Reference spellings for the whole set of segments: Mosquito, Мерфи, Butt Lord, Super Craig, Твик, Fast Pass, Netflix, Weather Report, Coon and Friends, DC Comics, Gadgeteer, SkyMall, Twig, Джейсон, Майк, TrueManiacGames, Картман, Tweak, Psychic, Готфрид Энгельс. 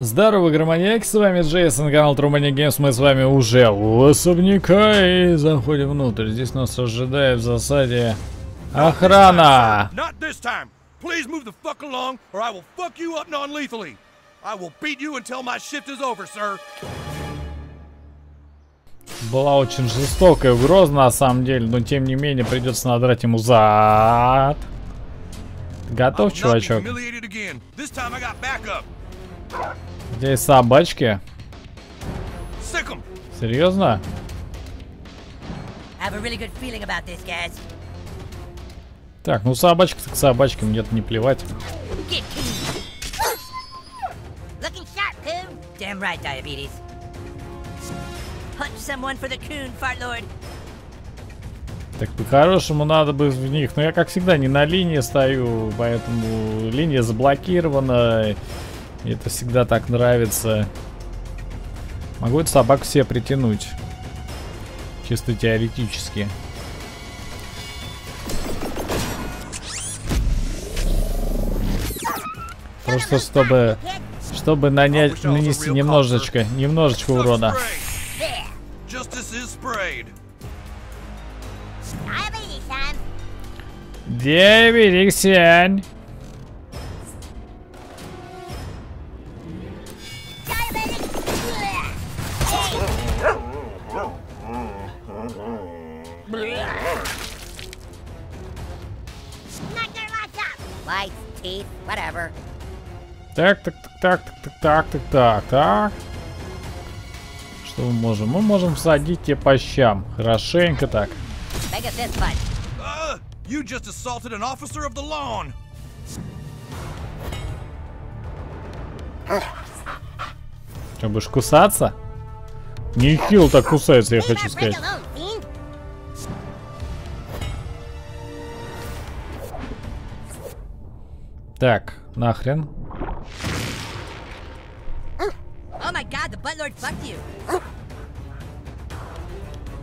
Здорово, Громаньяк, с вами Джейсон, канал TrueManiacGames, мы с вами уже у особняка и заходим внутрь. Здесь нас ожидает в засаде охрана. Была очень жестокая угроза на самом деле, но тем не менее придется надрать ему зад. Готов, чувачок? Здесь собачки. Серьезно? Так, ну собачка так собачка, мне-то не плевать. Так по-хорошему надо бы в них. Но я, как всегда, не на линии стою, поэтому линия заблокирована. Мне это всегда так нравится. Могу эту собаку себе притянуть. Чисто теоретически. Просто чтобы нанести немножечко урона. Девириксянь. Так. Что мы можем? Мы можем всадить тебе по щам. Хорошенько так. Что, будешь кусаться? Нехило так кусается, я хочу сказать. Так, нахрен.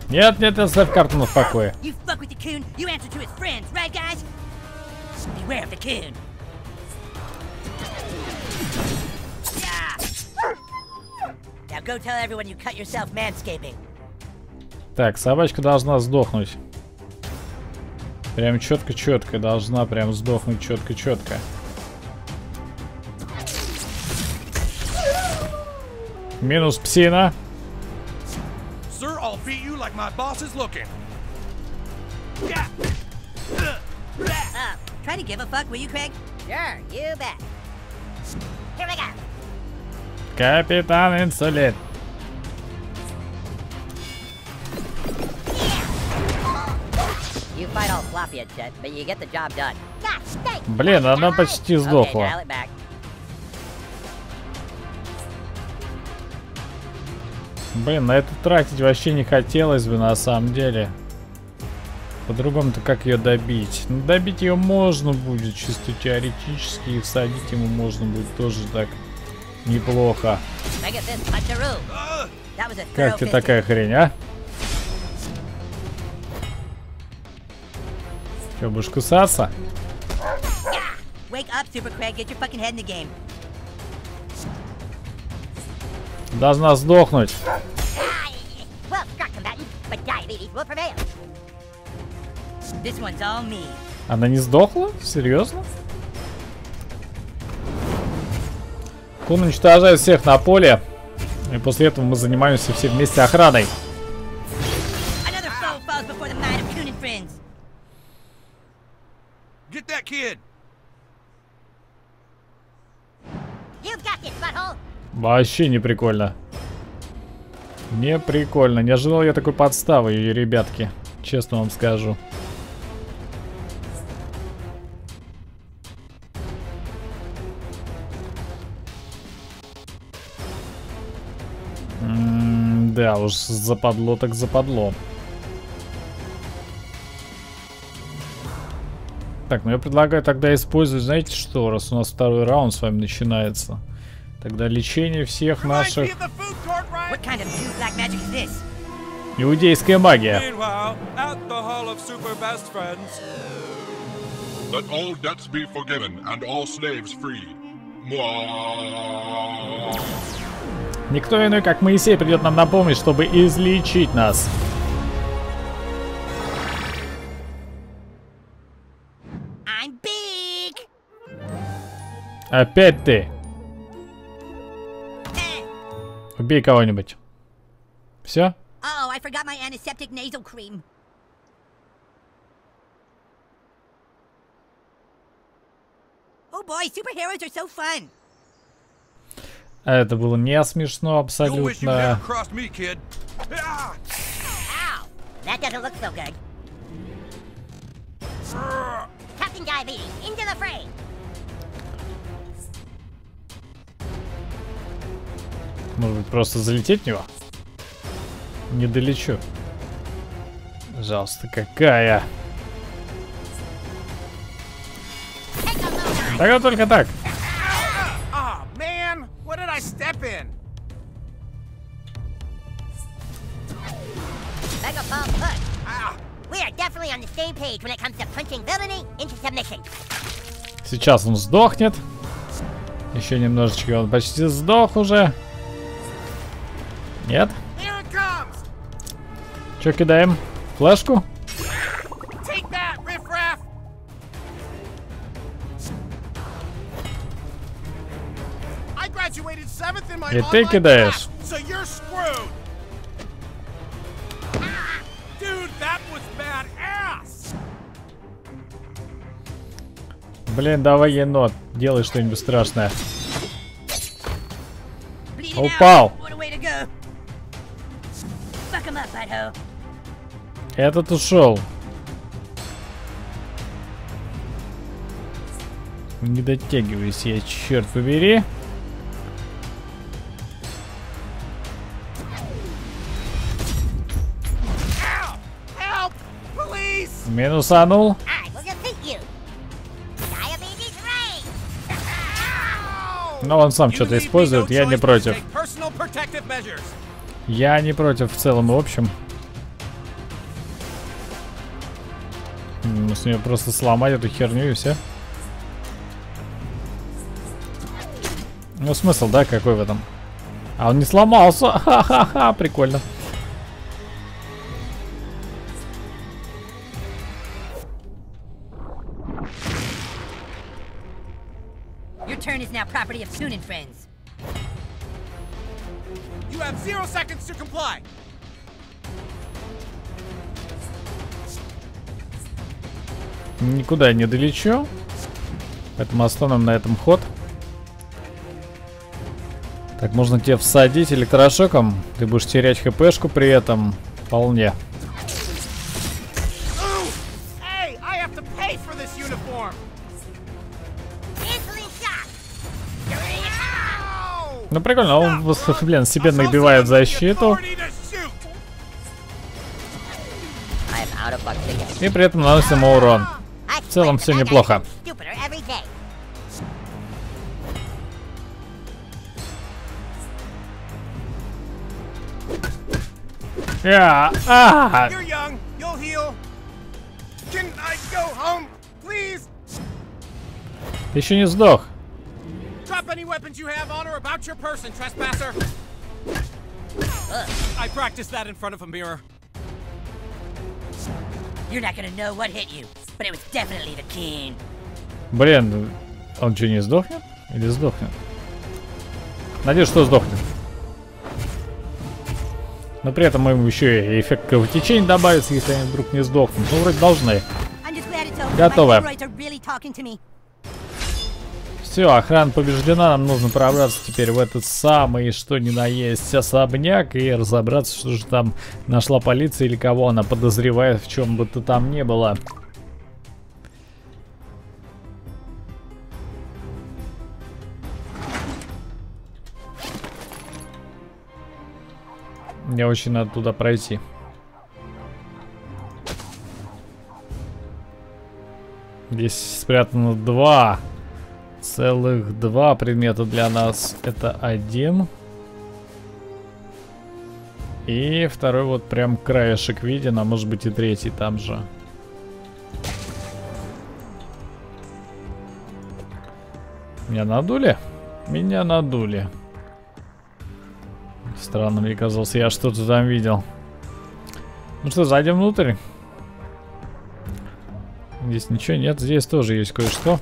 Нет, нет, оставь Картмана в покое. Так, собачка должна сдохнуть. Прям четко-четко, должна прям сдохнуть четко-четко. Минус псина. Капитан Инсулин. Блин, она почти сдохла. Блин, на это тратить вообще не хотелось бы на самом деле. По-другому-то как ее добить? Ну, добить ее можно будет чисто теоретически, и всадить ему можно будет тоже так неплохо. Как тебе такая хрень, а? Че, будешь кусаться? Должна сдохнуть. Она не сдохла? Серьезно? Кун уничтожает всех на поле. И после этого мы занимаемся все вместе охраной. Вообще не прикольно. Не прикольно. Не ожидал я такой подставы, ребятки. Честно вам скажу. Да уж, западло так западло. Так, ну я предлагаю тогда использовать, знаете что, раз у нас второй раунд с вами начинается. Тогда лечение всех наших... Иудейская магия. Никто иной, как Моисей, придет нам на помощь, чтобы излечить нас. Опять ты. Убей кого-нибудь. Все? Это было не смешно абсолютно. Может быть, просто залететь в него? Не долечу. Пожалуйста, какая. Тогда только так. Сейчас он сдохнет. Еще немножечко, он почти сдох уже. Нет? Че кидаем? Флешку? И ты кидаешь. Блин, давай, енот, делай что-нибудь страшное. Упал. Этот ушел. Не дотягиваюсь я, черт побери. Минусанул. Но он сам что-то использует, я не против. Я не против в целом и в общем. С нее просто сломать эту херню и все. Ну смысл, да, какой в этом? А он не сломался. Ха-ха-ха, прикольно. Никуда не долечу. Поэтому остановим на этом ход. Так, можно тебе всадить электрошоком. Ты будешь терять хпшку при этом. Вполне. Ну прикольно, он, блин, себе набивает защиту. И при этом наносим ему урон. В целом все неплохо. Ты еще не сдох. Блин, он что, не сдохнет? Или сдохнет? Надеюсь, что сдохнет. Но при этом ему еще и эффект кровотечения добавится, если они вдруг не сдохнут. Ну, вроде должны. Готово. Все, охрана побеждена, нам нужно пробраться теперь в этот самый, что ни на есть, особняк и разобраться, что же там нашла полиция или кого она подозревает, в чем бы то там ни было. Мне очень надо туда пройти. Здесь спрятано целых два предмета для нас. Это один. И второй вот прям краешек виден, а может быть и третий там же. Меня надули? Меня надули. Странно мне казалось, я что-то там видел. Ну что, зайдем внутрь. Здесь ничего нет, здесь тоже есть кое-что.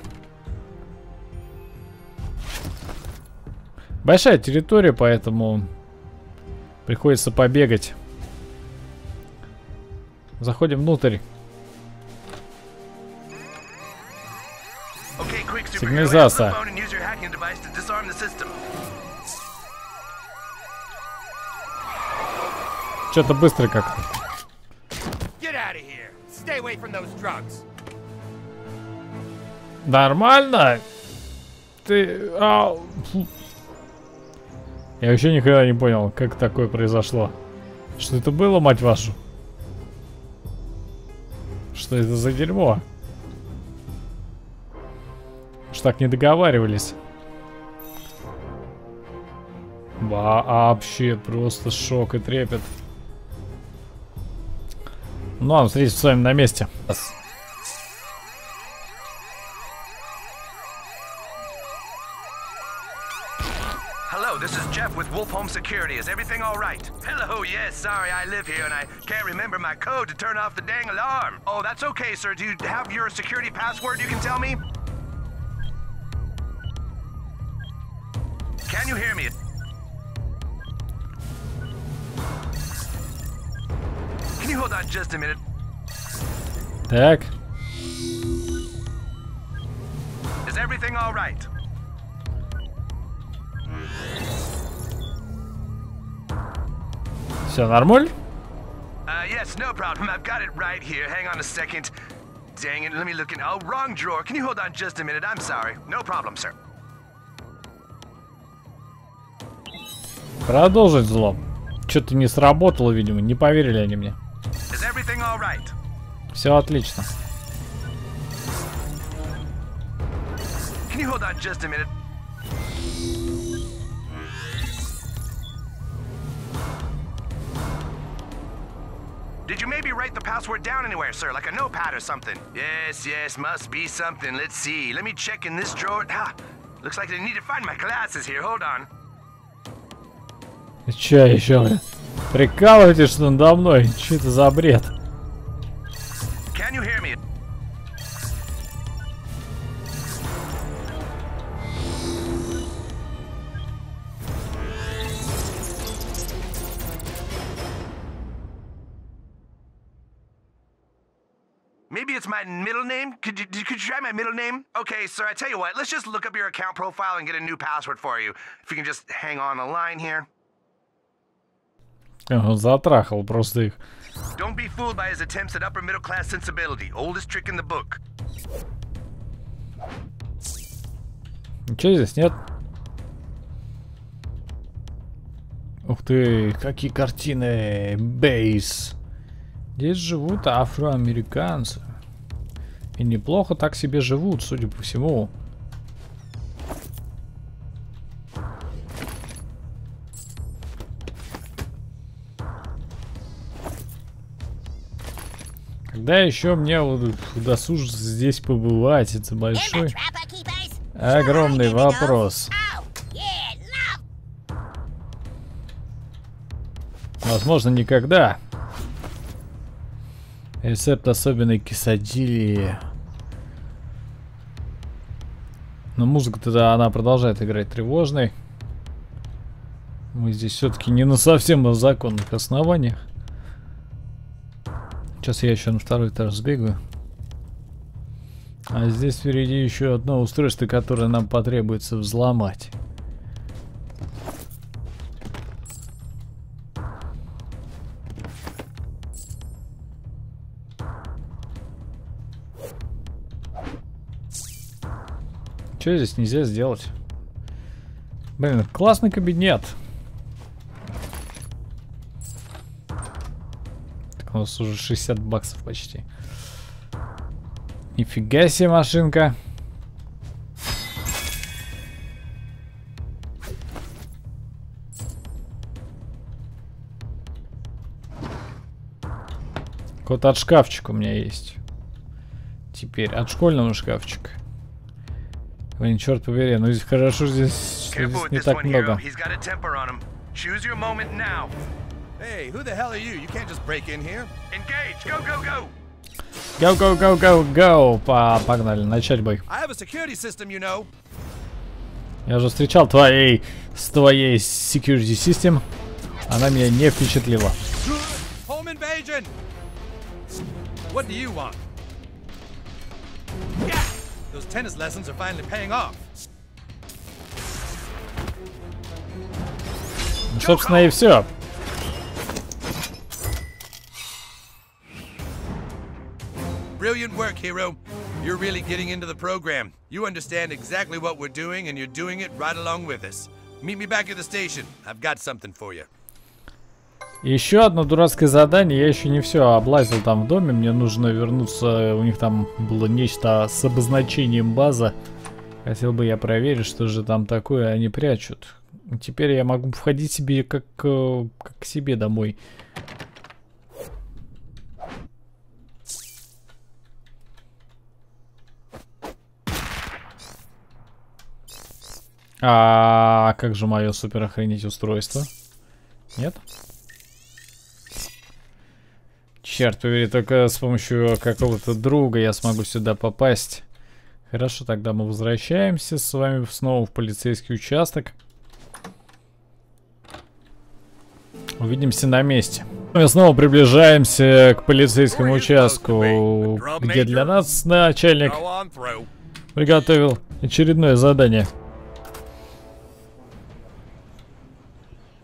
Большая территория, поэтому приходится побегать. Заходим внутрь. Сигнализация. Что-то быстро как-то. Нормально? Ты... Я вообще никогда не понял, как такое произошло. Что это было, мать вашу? Что это за дерьмо? Что так не договаривались? Вообще просто шок и трепет. Ну ладно, встретимся с вами на месте. Так. Все нормально? Продолжить взлом. Что-то не сработало, видимо. Не поверили они мне. Все отлично. Did you maybe write the password down anywhere, sir? Like a notepad or something? Yes, yes, must be something. Let's see. Let me check in this drawer. Ah, looks like I need to find my glasses here. Hold on. Че еще? Прикалываетесь надо мной? Че это за бред? Can you hear me? Maybe it's my middle name? Could you try my middle name? Okay, sir, I tell you what, let's just look up your account profile and get a new password for you. If you can just hang on a line here. Он затрахал просто их. Don't be fooled by his attempts at upper middle class sensibility. Oldest trick in the book. Ничего здесь нет. Ух ты, какие картины. Бейс. Здесь живут афроамериканцы. И неплохо так себе живут, судя по всему. Когда еще мне удосужится здесь побывать? Это большой, огромный вопрос. Возможно, никогда. Рецепт особенной кисадили. Но музыка тогда, она продолжает играть тревожной. Мы здесь все-таки не на совсем законных основаниях. Сейчас я еще на второй этаж сбегаю. А здесь впереди еще одно устройство, которое нам потребуется взломать. Что здесь нельзя сделать? Блин, классный кабинет. Так у нас уже 60 баксов почти. Нифига себе машинка. Код от шкафчика у меня есть. Теперь от школьного шкафчика. Блин, черт побери, ну хорошо, здесь не так много. Go. Погнали, начать бой. Я уже встречал с твоей security system. Она меня не впечатлила. Ну, собственно, и все. Brilliant work, hero. You're really getting into the program. You understand exactly what we're doing, and you're doing it right along with us. Meet me back at the station. I've got something for you. Еще одно дурацкое задание. Я еще не все облазил там в доме. Мне нужно вернуться. У них там было нечто с обозначением база. Хотел бы я проверить, что же там такое они прячут. Теперь я могу входить себе как к себе домой. А как же мое супер охренеть устройство? Нет? Черт побери, только с помощью какого-то друга я смогу сюда попасть. Хорошо, тогда мы возвращаемся с вами снова в полицейский участок. Увидимся на месте. Мы снова приближаемся к полицейскому участку, где для нас начальник приготовил очередное задание.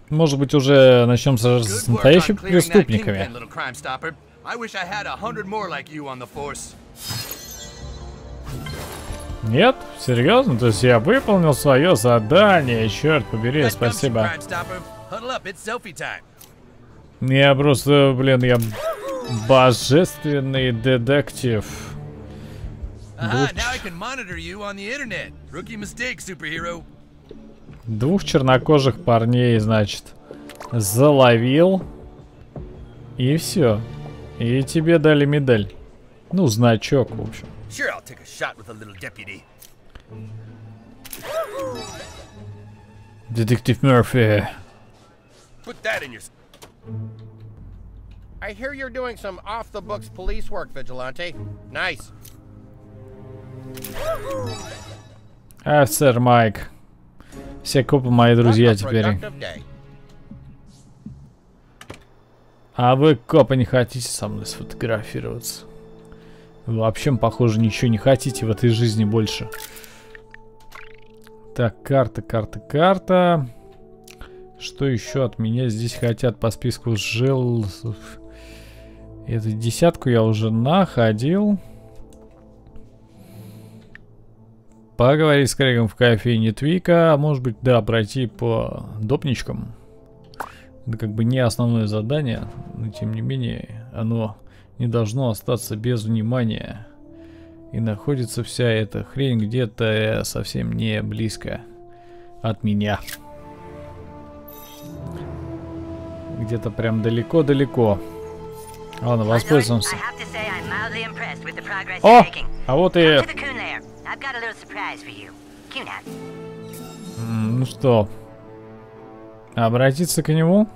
Может быть, уже начнем сражаться с настоящими преступниками. Нет? Серьезно? То есть я выполнил свое задание? Черт побери, спасибо. Я просто, блин, я божественный детектив. Двух чернокожих парней, значит, заловил. И все. И тебе дали медаль. Ну, значок, в общем. Детектив Мерфи. Офицер Майк. Все копы мои друзья теперь. А вы, копы, не хотите со мной сфотографироваться? Вы вообще, похоже, ничего не хотите в этой жизни больше. Так, карта. Что еще от меня здесь хотят по списку жил? Эту десятку я уже находил. Поговорить с Крэгом в кофейне Твика. Может быть, да, пройти по допничкам. Это как бы не основное задание, но тем не менее, оно не должно остаться без внимания. И находится вся эта хрень где-то совсем не близко от меня. Где-то прям далеко-далеко. Ладно, воспользуемся. О! А вот и... ну что, обратиться к нему?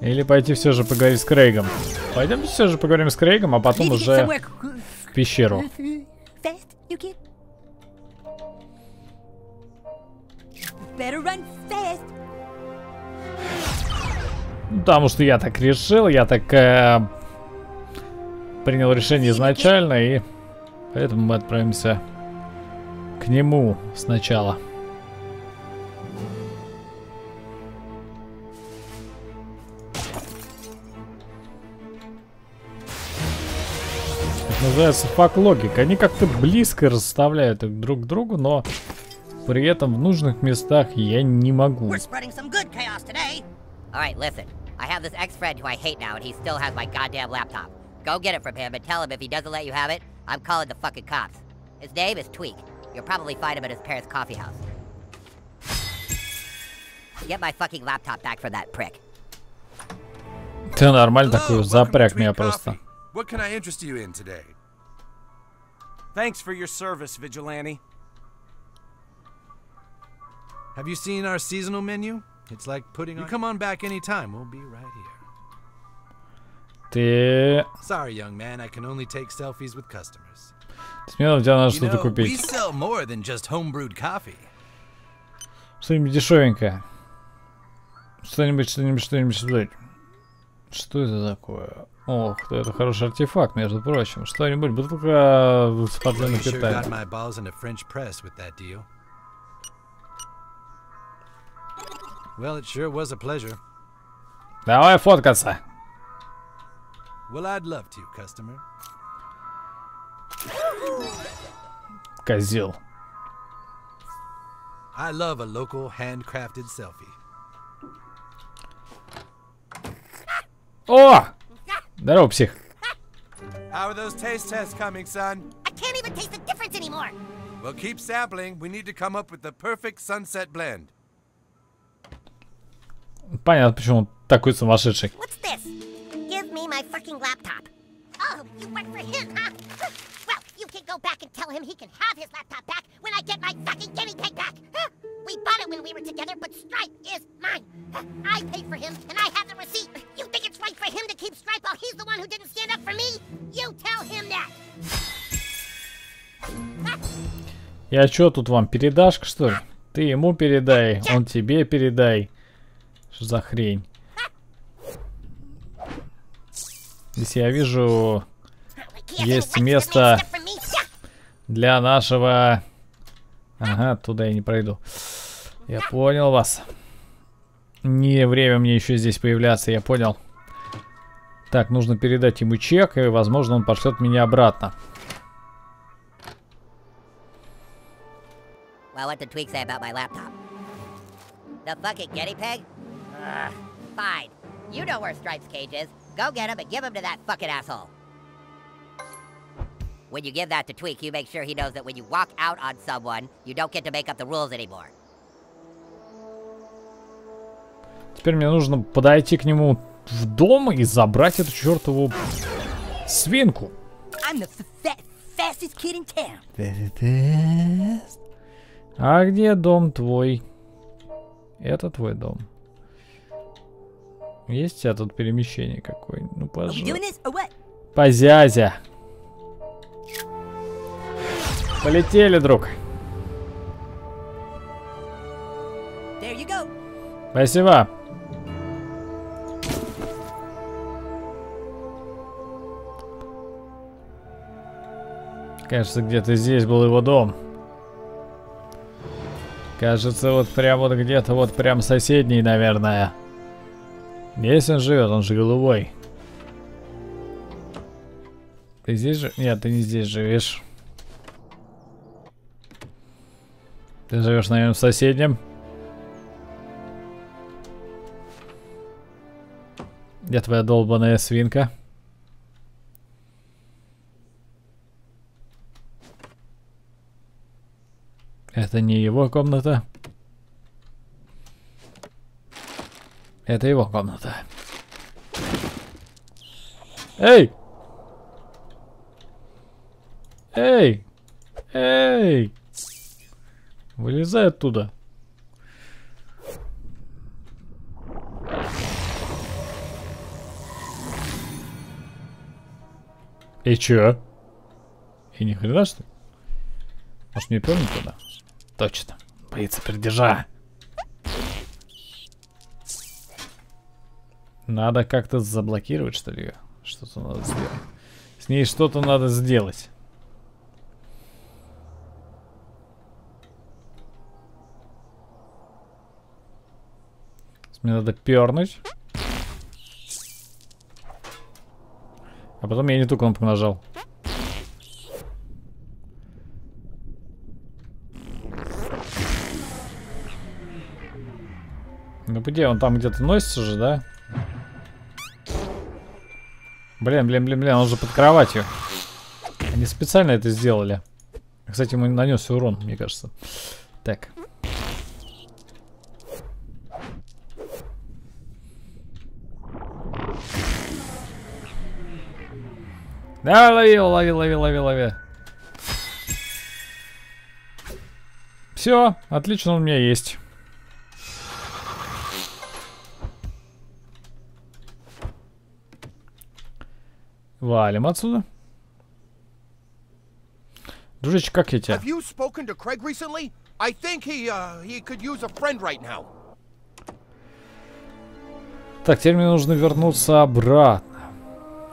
Или пойти все же поговорить с Крэгом? Пойдем все же поговорим с Крэгом, а потом уже в пещеру. Потому что я так решил, я так принял решение изначально, и поэтому мы отправимся к нему сначала. Это называется фак-логик. Они как-то близко расставляют их друг к другу, но при этом в нужных местах я не могу. Go get it from him and tell him if he doesn't let you have it, I'm calling the fucking cops. His name is Twig. You'll probably find him at his parents' coffee house. Get my fucking laptop back from that prick. Ты нормально такой запряг меня просто. What can I interest you in today? Thanks for your service, Vigilante. Have you seen our seasonal menu? It's like putting on... You come on back anytime. We'll be right here. Sorry, young man. I can only take selfies with customers. Смело, тебе надо что-то купить. Что-нибудь дешевенькое. Что-нибудь. Что это такое? Ох, это хороший артефакт, между прочим. Что-нибудь, бутылка спортивных питаний. Давай фоткаться. Козел. О! Здорово, псих. Понятно, почему он такой сумасшедший. Я чё тут вам, передашка, что ли? Ты ему передай, он тебе передай. Что за хрень? Здесь я вижу, есть место для нашего... Ага, туда я не пройду. Я понял вас. Не время мне еще здесь появляться, я понял. Так, нужно передать ему чек, и, возможно, он пошлет меня обратно. When you give that to Tweak, you make sure he knows that when you walk out on someone, you don't get to make up the rules anymore. Теперь мне нужно подойти к нему в дом и забрать эту чертову свинку. А где дом твой? Это твой дом. Есть у тебя тут перемещение какое-нибудь? Ну, пожалуйста. Позязя. Полетели, друг. Спасибо. Кажется, где-то здесь был его дом. Кажется, вот где-то вот прям соседний, наверное. Здесь он живет, он же голубой. Ты здесь же? Нет, ты не здесь живешь. Ты живешь, наверное, в соседнем. Где твоя долбаная свинка? Это не его комната. Это его комната. Эй! Эй! Эй! Вылезай оттуда. И чё? И ни хрена, что ли? Может, не пёрнуть туда? Точно. Боится пердежа. Надо как-то заблокировать, что ли? Что-то надо сделать. С ней что-то надо сделать. Мне надо пернуть. А потом я не ту кнопку нажал. Ну где? Он там где-то носится же, да? Блин, он же под кроватью. Они специально это сделали. Кстати, ему нанес урон, мне кажется. Так. Да, лови. Все, отлично, он у меня есть. Валим отсюда. Дружище, как я тебя? Так, теперь мне нужно вернуться обратно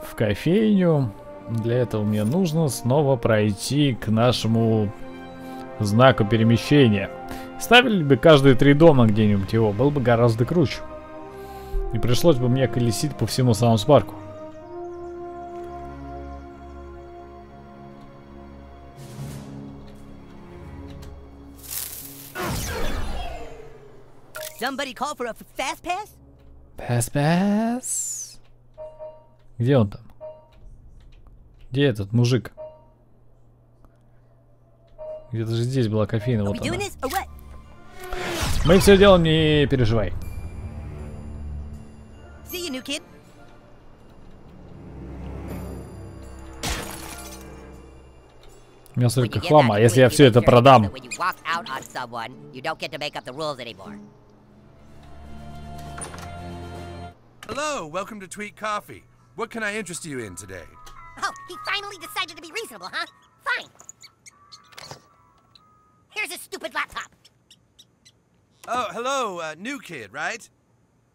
в кофейню. Для этого мне нужно снова пройти к нашему знаку перемещения. Ставили бы каждые 3 дома где-нибудь его, было бы гораздо круче. Не пришлось бы мне колесить по всему Саунс-парку. Somebody call for a fast pass? Fast pass? Где он там? Где этот мужик? Где-то же здесь была кофейна, вот она. Мы все делаем, не переживай. У меня столько хлама, а если я все это продам? Hello, welcome to Tweet Coffee. What can I interest you in today? Oh, he finally decided to be reasonable, huh? Fine. Here's a stupid laptop. Oh, hello, new kid, right?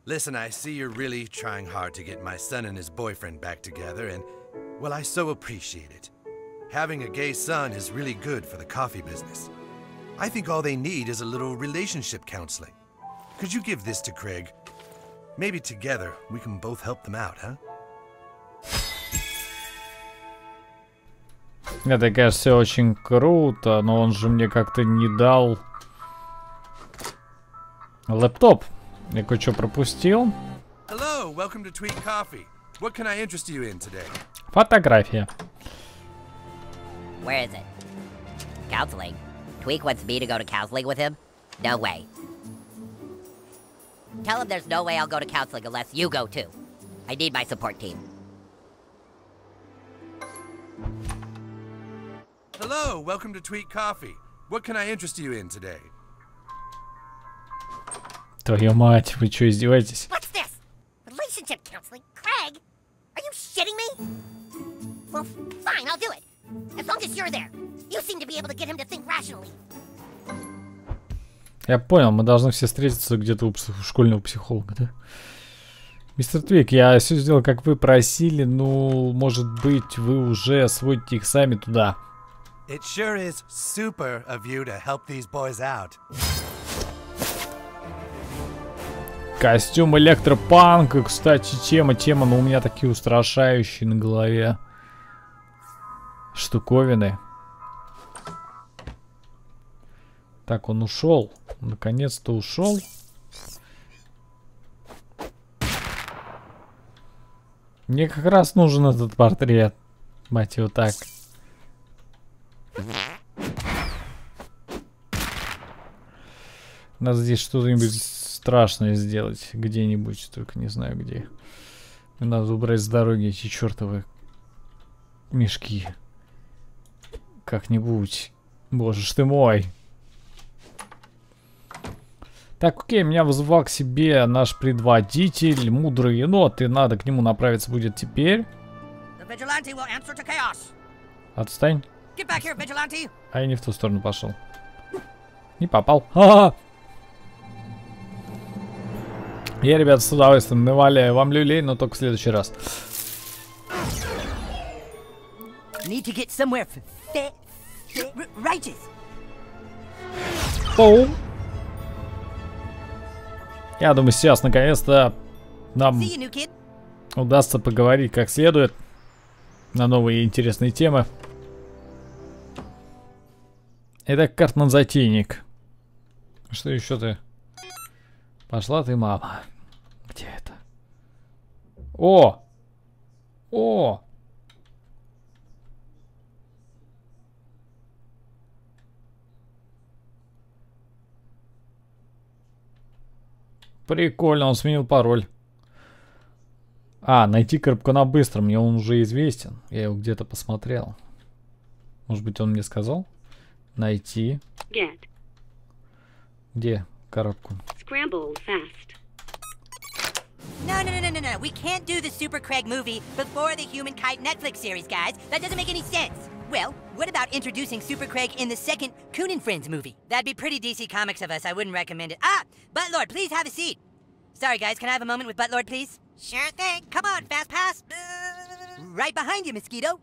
Listen, I see you're really trying hard to get my son and his boyfriend back together, and, well, I so appreciate it. Having a gay son is really good for the coffee business. I think all they need is a little relationship counseling. Could you give this to Craig? Maybe together we can both help them out, huh? Это, конечно, все очень круто, но он же мне как-то не дал лэптоп. Я кое-что пропустил. Фотография. Tell him there's no way I'll go to counseling unless you go too. I need my support team. Hello, welcome to Tweet Coffee. What can I interest you in today? Твою мать, вы что, издеваетесь? What's this? Relationship counseling? Craig? Are you shitting me? Well, fine, I'll do it. As long as you're there. You seem to be able to get him to think rationally. Я понял, мы должны все встретиться где-то у школьного психолога, да? Мистер Твик, я все сделал, как вы просили, ну, может быть, вы уже сводите их сами туда. Костюм электропанка, кстати, тема, но у меня такие устрашающие на голове штуковины. Так, он ушел. Наконец-то ушел. Мне как раз нужен этот портрет. Мать его, так. Надо здесь что-нибудь страшное сделать. Где-нибудь, только не знаю где. Мне надо убрать с дороги эти чертовы мешки. Как-нибудь. Боже ж ты мой. Так, окей, меня вызывал к себе наш предводитель, мудрый енот, и надо к нему направиться будет теперь. Отстань. А я не в ту сторону пошел. Не попал. Ха-ха! Я, ребят, с удовольствием наваляю вам люлей, но только в следующий раз. Оу. Я думаю, сейчас наконец-то нам удастся поговорить как следует на новые интересные темы. Итак, Картман затейник. Что еще ты? Пошла ты, мама. Где это? О! О! Прикольно, он сменил пароль. А, найти коробку на быстром. Мне он уже известен. Я его где-то посмотрел. Может быть, он мне сказал? Найти. Get. Где коробку? No. We can't do the Super Craig movie before the Human Kite Netflix series, guys. That doesn't make any sense. Well, what about introducing Super Craig in the second Coon and Friends movie? That'd be pretty DC Comics of us. I wouldn't recommend it. Ah, Butt Lord, please have a seat. Sorry, guys. Can I have a moment with Butt Lord, please? Sure thing. Come on, Fast Pass. Right behind you, Mosquito.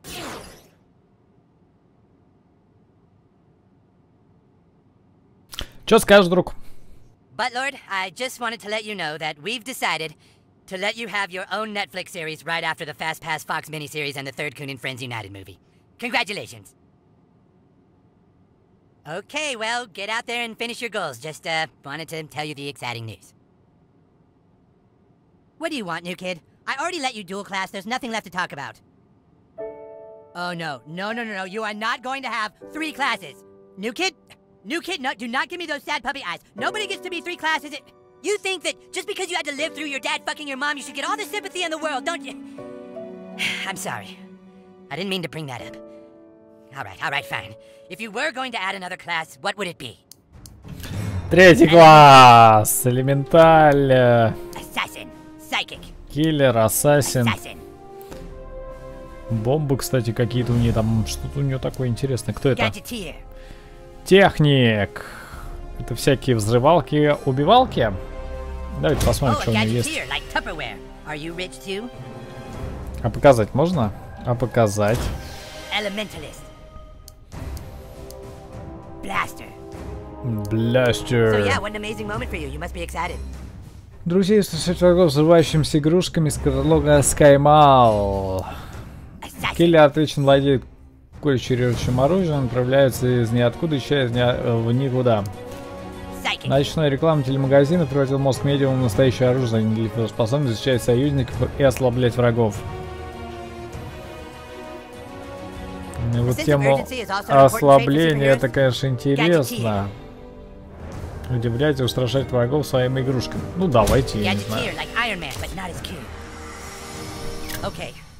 Чё скажешь, друг? Butt Lord, I just wanted to let you know that we've decided to let you have your own Netflix series right after the Fast Pass Fox miniseries and the third Coon and Friends United movie. Congratulations. Okay, well, get out there and finish your goals. Just wanted to tell you the exciting news. What do you want, new kid? I already let you dual class. There's nothing left to talk about. Oh no. You are not going to have three classes. New kid, no, do not give me those sad puppy eyes. Nobody gets to be three classes. You think that just because you had to live through your dad fucking your mom, you should get all the sympathy in the world, don't you? I'm sorry. I didn't mean to bring that up. All right, fine. If you were going to add another class, what would it be? Третий класс. Элементаль. Assassin. Psychic. Киллер, ассасин. Бомбы, кстати, какие-то у нее там. Что-то у нее такое интересное. Кто это? Gadgeteer. Техник. Это всякие взрывалки, убивалки. Давайте посмотрим, что у него есть. Like а показать можно? А показать. Бластер. Друзей встречают врагов взрывающимися игрушками из каталога SkyMall. Киллер отлично владеет кольчурующим оружием, отправляются из ниоткуда, исчезая в никуда. Ночной реклама телемагазина превратил мозг медиума в настоящее оружие, не способен защищать союзников и ослаблять врагов. И вот тема ослабления, это, конечно, интересно. Удивлять и устрашать врагов своими игрушками. Ну давайте, я не знаю.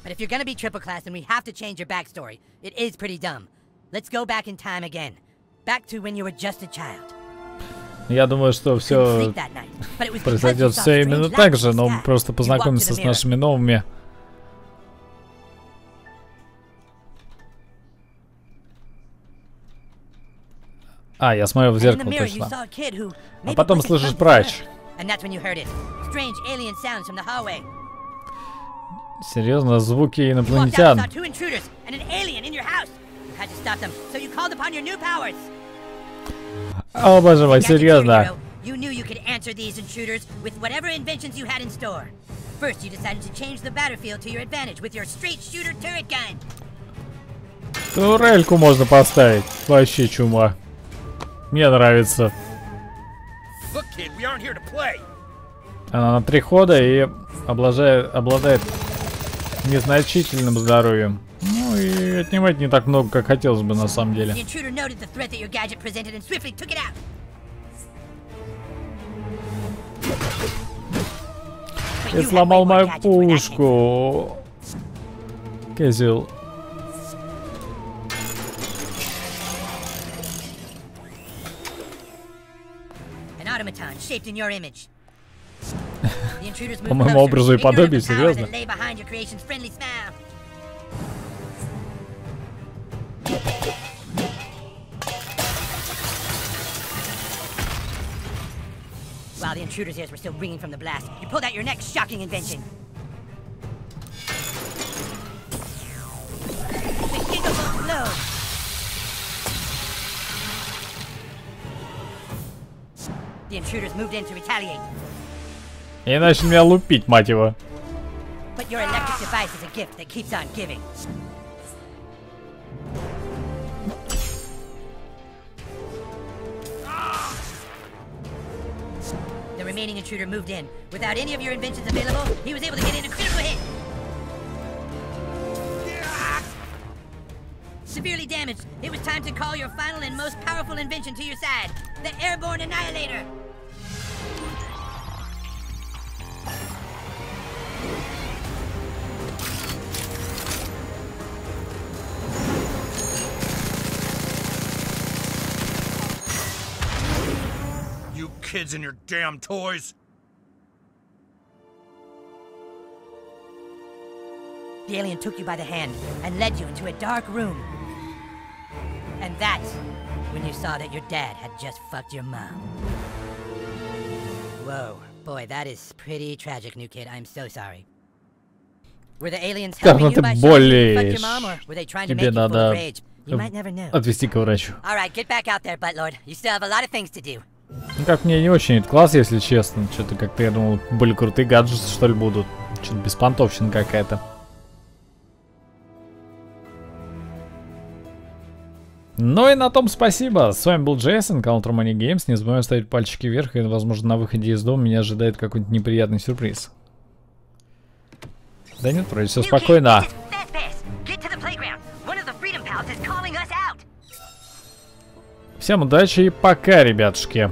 But if you're gonna be triple class, then we have to change your backstory. It is pretty dumb. Let's go back in time again, back to when you were just a child. Я думаю, что все произойдет все именно так же, но просто познакомимся с нашими новыми. А, я смотрел в зеркало точно. А потом слышишь прач. Серьезно, звуки инопланетян. О боже мой, серьезно. Турельку можно поставить. Вообще чума. Мне нравится. Она на 3 хода и обладает незначительным здоровьем. Ну и отнимать не так много, как хотелось бы на самом деле. Ты сломал мою пушку, козел. По моему образу и подобию, серьезно? While the intruder's ears were still ringing from the blast, you pulled out your next shocking invention. The Gigabolt blow. The intruders moved in to retaliate. И начал меня лупить, мать его. But your electric device is a gift that keeps on giving. Remaining intruder moved in. Without any of your inventions available, he was able to get in a critical hit. Severely damaged. It was time to call your final and most powerful invention to your side, the airborne annihilator. kids and your damn toys. The alien took you by the hand and led you into a dark room. And that's when you saw that your dad had just fucked your mom. Whoa, boy, that is pretty tragic, new kid. I'm so sorry. Were the aliens helping you by showing you fuck your mom, or were they trying to make you full of rage? You might never know. Отвести к врачу. All right, get back out there, Butt Lord. You still have a lot of things to do. Ну как мне не очень этот класс, если честно. Что-то как-то я думал, были крутые гаджеты, что ли, будут. Что-то беспонтовщина какая-то. Ну и на том спасибо. С вами был Джейсон, канал TrueManiacGames. Не забываем ставить пальчики вверх, и, возможно, на выходе из дома меня ожидает какой-нибудь неприятный сюрприз. Да нет, вроде все спокойно. Всем удачи и пока, ребятушки.